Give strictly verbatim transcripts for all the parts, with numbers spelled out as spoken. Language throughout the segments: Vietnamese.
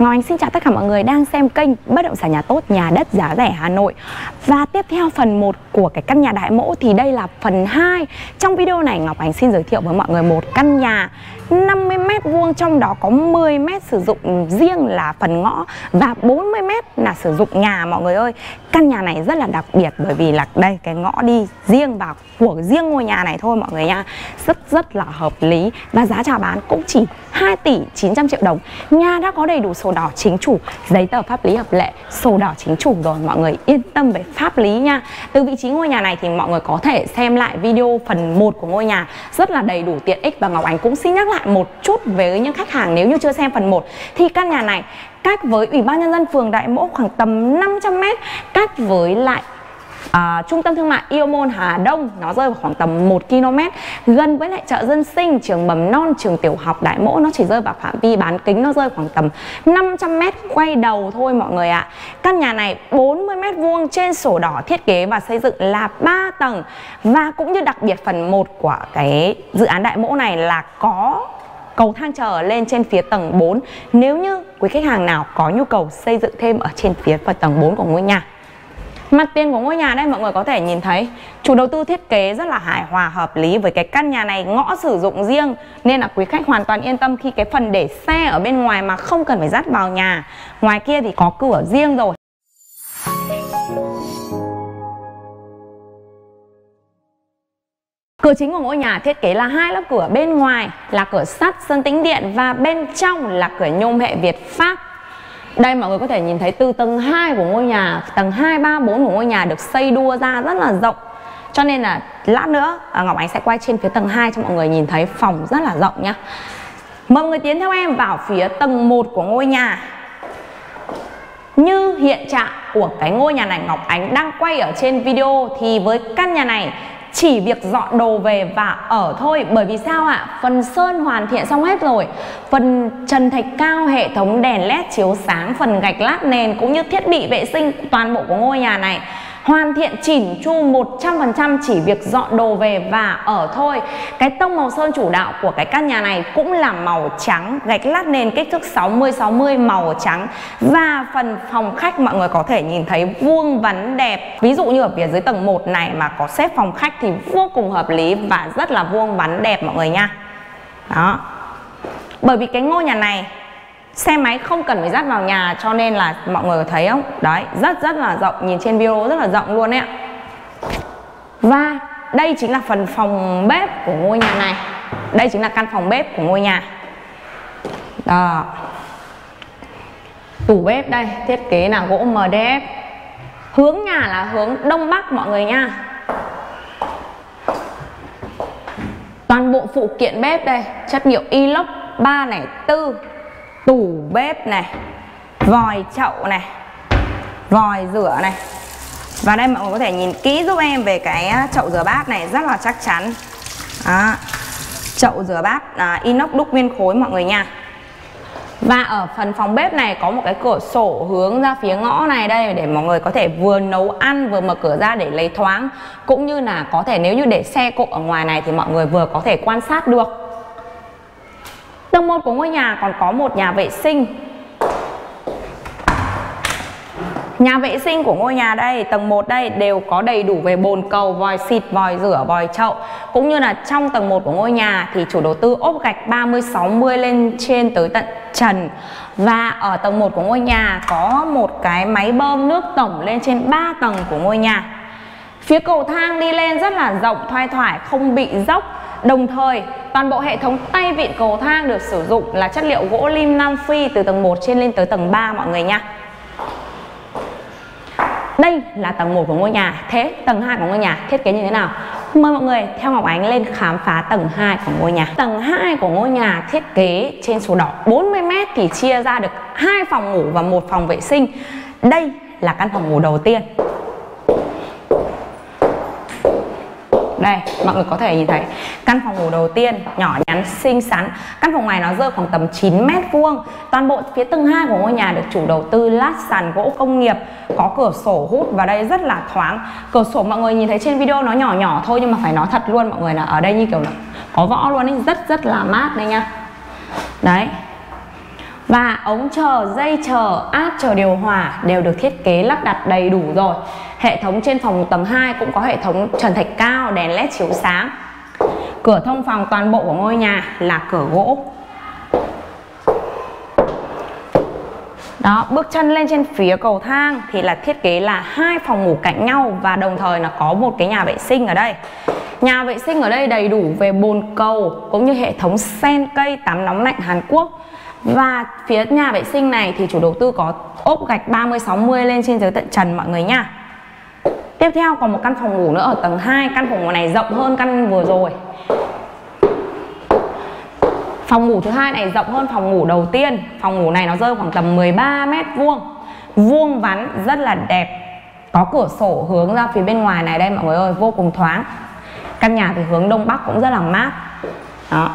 Ngọc Ánh xin chào tất cả mọi người đang xem kênh Bất Động Sản Nhà Tốt, nhà đất giá rẻ Hà Nội. Và tiếp theo phần một của cái căn nhà Đại Mỗ thì đây là phần hai. Trong video này Ngọc Ánh xin giới thiệu với mọi người một căn nhà năm mươi mét vuông, trong đó có mười mét sử dụng riêng là phần ngõ và bốn mươi mét là sử dụng nhà mọi người ơi. Căn nhà này rất là đặc biệt bởi vì là đây cái ngõ đi riêng vào của riêng ngôi nhà này thôi mọi người nha. Rất rất là hợp lý và giá chào bán cũng chỉ hai tỷ chín trăm triệu đồng. Nhà đã có đầy đủ sổ đỏ chính chủ, giấy tờ pháp lý hợp lệ, sổ đỏ chính chủ rồi, mọi người yên tâm về pháp lý nha. Từ vị trí ngôi nhà này thì mọi người có thể xem lại video phần một của ngôi nhà, rất là đầy đủ tiện ích. Và Ngọc Ánh cũng xin nhắc lại một chút với những khách hàng nếu như chưa xem phần một, thì căn nhà này cách với Ủy ban Nhân dân phường Đại Mỗ khoảng tầm năm trăm mét, cách với lại À, trung tâm thương mại Aeon Hà Đông nó rơi vào khoảng tầm một ki lô mét, gần với lại chợ dân sinh, trường mầm non, trường tiểu học. Đại Mỗ nó chỉ rơi vào phạm vi bán kính nó rơi khoảng tầm năm trăm mét quay đầu thôi mọi người ạ. Căn nhà này bốn mươi mét vuông, trên sổ đỏ thiết kế và xây dựng là ba tầng. Và cũng như đặc biệt phần một của cái dự án Đại Mỗ này là có cầu thang trở lên trên phía tầng bốn, nếu như quý khách hàng nào có nhu cầu xây dựng thêm ở trên phía phần tầng bốn của ngôi nhà. Mặt tiền của ngôi nhà đây mọi người có thể nhìn thấy chủ đầu tư thiết kế rất là hài hòa hợp lý với cái căn nhà này, ngõ sử dụng riêng nên là quý khách hoàn toàn yên tâm khi cái phần để xe ở bên ngoài mà không cần phải dắt vào nhà. Ngoài kia thì có cửa riêng rồi. Cửa chính của ngôi nhà thiết kế là hai lớp cửa, bên ngoài là cửa sắt sơn tĩnh điện và bên trong là cửa nhôm hệ Việt Pháp. Đây mọi người có thể nhìn thấy từ tầng hai của ngôi nhà, tầng hai, ba, bốn của ngôi nhà được xây đua ra rất là rộng. Cho nên là lát nữa Ngọc Ánh sẽ quay trên phía tầng hai cho mọi người nhìn thấy phòng rất là rộng nhá. Mời mọi người tiến theo em vào phía tầng một của ngôi nhà. Như hiện trạng của cái ngôi nhà này Ngọc Ánh đang quay ở trên video thì với căn nhà này chỉ việc dọn đồ về và ở thôi. Bởi vì sao ạ? À? Phần sơn hoàn thiện xong hết rồi, phần trần thạch cao, hệ thống đèn led chiếu sáng, phần gạch lát nền cũng như thiết bị vệ sinh toàn bộ của ngôi nhà này hoàn thiện chỉn chu một trăm phần trăm, chỉ việc dọn đồ về và ở thôi. Cái tông màu sơn chủ đạo của cái căn nhà này cũng là màu trắng, gạch lát nền kích thước sáu mươi sáu mươi màu trắng. Và phần phòng khách mọi người có thể nhìn thấy vuông vắn đẹp. Ví dụ như ở phía dưới tầng một này mà có xếp phòng khách thì vô cùng hợp lý và rất là vuông vắn đẹp mọi người nha. Đó. Bởi vì cái ngôi nhà này xe máy không cần phải dắt vào nhà cho nên là mọi người thấy không? Đấy, rất rất là rộng, nhìn trên video rất là rộng luôn đấy ạ. Và đây chính là phần phòng bếp của ngôi nhà này. Đây chính là căn phòng bếp của ngôi nhà. Đó. Tủ bếp đây, thiết kế là gỗ em đê ép. Hướng nhà là hướng Đông Bắc mọi người nha. Toàn bộ phụ kiện bếp đây, chất liệu inox ba không bốn. Tủ bếp này, vòi chậu này, vòi rửa này. Và đây mọi người có thể nhìn kỹ giúp em về cái chậu rửa bát này, rất là chắc chắn. Đó. Chậu rửa bát à, inox đúc nguyên khối mọi người nha. Và ở phần phòng bếp này có một cái cửa sổ hướng ra phía ngõ này đây, để mọi người có thể vừa nấu ăn vừa mở cửa ra để lấy thoáng. Cũng như là có thể nếu như để xe cộ ở ngoài này thì mọi người vừa có thể quan sát được. Tầng một của ngôi nhà còn có một nhà vệ sinh. Nhà vệ sinh của ngôi nhà đây, tầng một đây đều có đầy đủ về bồn cầu, vòi xịt, vòi rửa, vòi chậu. Cũng như là trong tầng một của ngôi nhà thì chủ đầu tư ốp gạch ba mươi sáu mươi lên trên tới tận trần. Và ở tầng một của ngôi nhà có một cái máy bơm nước tổng lên trên ba tầng của ngôi nhà. Phía cầu thang đi lên rất là rộng, thoai thoải, không bị dốc. Đồng thời toàn bộ hệ thống tay vịn cầu thang được sử dụng là chất liệu gỗ lim Nam Phi từ tầng một trên lên tới tầng ba mọi người nha. Đây là tầng một của ngôi nhà. Thế tầng hai của ngôi nhà thiết kế như thế nào? Mời mọi người theo Ngọc Ánh lên khám phá tầng hai của ngôi nhà. Tầng hai của ngôi nhà thiết kế trên sổ đỏ bốn mươi mét thì chia ra được hai phòng ngủ và một phòng vệ sinh. Đây là căn phòng ngủ đầu tiên. Đây, mọi người có thể nhìn thấy căn phòng ngủ đầu tiên nhỏ nhắn xinh xắn. Căn phòng này nó rơi khoảng tầm chín mét vuông. Toàn bộ phía tầng hai của ngôi nhà được chủ đầu tư lát sàn gỗ công nghiệp, có cửa sổ hút vào đây rất là thoáng. Cửa sổ mọi người nhìn thấy trên video nó nhỏ nhỏ thôi nhưng mà phải nói thật luôn mọi người là ở đây như kiểu là có võ luôn ấy, rất rất là mát đây nha. Đấy. Và ống chờ, dây chờ, áp chờ điều hòa đều được thiết kế lắp đặt đầy đủ rồi. Hệ thống trên phòng tầng hai cũng có hệ thống trần thạch cao, đèn led chiếu sáng. Cửa thông phòng toàn bộ của ngôi nhà là cửa gỗ. Đó, bước chân lên trên phía cầu thang thì là thiết kế là hai phòng ngủ cạnh nhau và đồng thời là có một cái nhà vệ sinh ở đây. Nhà vệ sinh ở đây đầy đủ về bồn cầu cũng như hệ thống sen cây tắm nóng lạnh Hàn Quốc. Và phía nhà vệ sinh này thì chủ đầu tư có ốp gạch ba mươi sáu mươi lên trên dưới tận trần mọi người nha. Tiếp theo còn một căn phòng ngủ nữa ở tầng hai, căn phòng ngủ này rộng hơn căn vừa rồi. Phòng ngủ thứ hai này rộng hơn phòng ngủ đầu tiên. Phòng ngủ này nó rơi khoảng tầm mười ba mét vuông. Vuông vắn rất là đẹp. Có cửa sổ hướng ra phía bên ngoài này đây mọi người ơi, vô cùng thoáng. Căn nhà thì hướng đông bắc cũng rất là mát. Đó.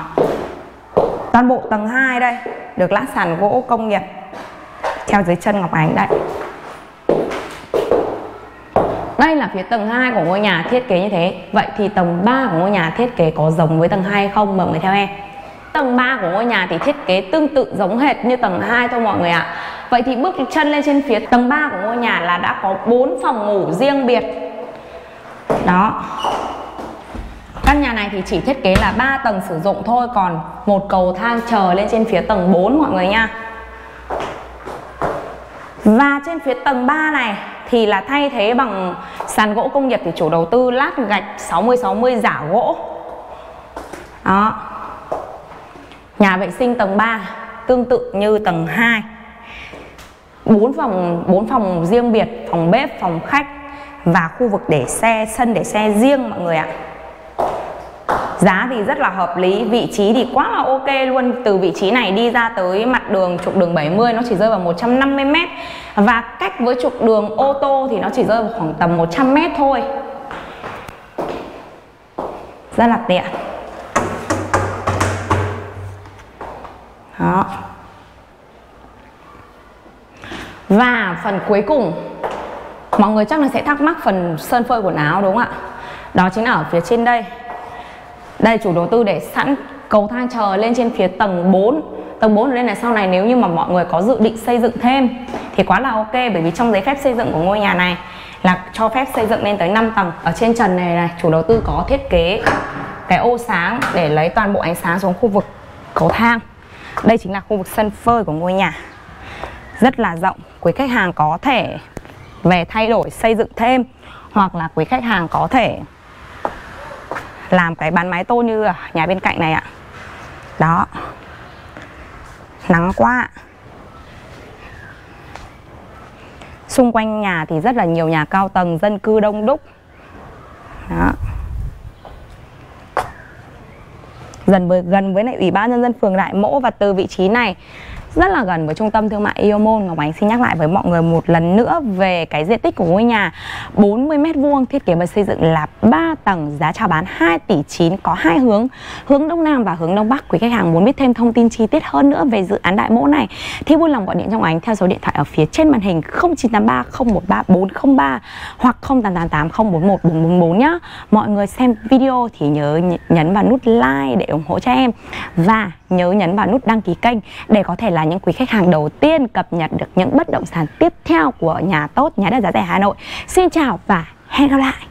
Toàn bộ tầng hai đây được lát sàn gỗ công nghiệp theo dưới chân Ngọc Ánh đây. Đây là phía tầng hai của ngôi nhà thiết kế như thế. Vậy thì tầng ba của ngôi nhà thiết kế có giống với tầng hai hay không? Mời mọi người theo em. Tầng ba của ngôi nhà thì thiết kế tương tự giống hệt như tầng hai thôi mọi người ạ. Vậy thì bước chân lên trên phía tầng ba của ngôi nhà là đã có bốn phòng ngủ riêng biệt. Đó. Căn nhà này thì chỉ thiết kế là ba tầng sử dụng thôi, còn một cầu thang chờ lên trên phía tầng bốn mọi người nha. Và trên phía tầng ba này thì là thay thế bằng sàn gỗ công nghiệp, thì chủ đầu tư lát gạch sáu mươi sáu mươi giả gỗ. Đó. Nhà vệ sinh tầng ba tương tự như tầng hai. bốn phòng bốn phòng riêng biệt, phòng bếp, phòng khách và khu vực để xe, sân để xe riêng mọi người ạ. Giá thì rất là hợp lý, vị trí thì quá là ok luôn. Từ vị trí này đi ra tới mặt đường trục đường bảy mươi nó chỉ rơi vào một trăm năm mươi mét. Và cách với trục đường ô tô thì nó chỉ rơi vào khoảng tầm một trăm mét thôi. Rất là tiện. Đó. Và phần cuối cùng, mọi người chắc là sẽ thắc mắc phần sơn phơi quần áo đúng không ạ? Đó chính là ở phía trên đây. Đây chủ đầu tư để sẵn cầu thang chờ lên trên phía tầng bốn. Tầng bốn lên là sau này nếu như mà mọi người có dự định xây dựng thêm thì quá là ok, bởi vì trong giấy phép xây dựng của ngôi nhà này là cho phép xây dựng lên tới năm tầng. Ở trên trần này này, chủ đầu tư có thiết kế cái ô sáng để lấy toàn bộ ánh sáng xuống khu vực cầu thang. Đây chính là khu vực sân phơi của ngôi nhà. Rất là rộng, quý khách hàng có thể về thay đổi xây dựng thêm, hoặc là quý khách hàng có thể làm cái bán mái tôn như nhà bên cạnh này ạ. Đó. Nắng quá. Xung quanh nhà thì rất là nhiều nhà cao tầng, dân cư đông đúc. Đó. Gần với, gần với này, Ủy ban Nhân dân phường Đại Mỗ, và từ vị trí này rất là gần với trung tâm thương mại Aeon Hà Đông. Ngọc Ánh xin nhắc lại với mọi người một lần nữa về cái diện tích của ngôi nhà bốn mươi mét vuông, thiết kế và xây dựng là ba tầng, giá chào bán hai tỷ chín, có hai hướng, hướng Đông Nam và hướng Đông Bắc. Quý khách hàng muốn biết thêm thông tin chi tiết hơn nữa về dự án Đại Mỗ này thì vui lòng gọi điện cho Ngọc Ánh theo số điện thoại ở phía trên màn hình không chín tám ba không một ba bốn không ba hoặc không tám tám tám không bốn một bốn bốn bốn nhá. Mọi người xem video thì nhớ nhấn vào nút like để ủng hộ cho em, và nhớ nhấn vào nút đăng ký kênh để có thể là những quý khách hàng đầu tiên cập nhật được những bất động sản tiếp theo của Nhà Tốt, nhà đất giá rẻ Hà Nội. Xin chào và hẹn gặp lại.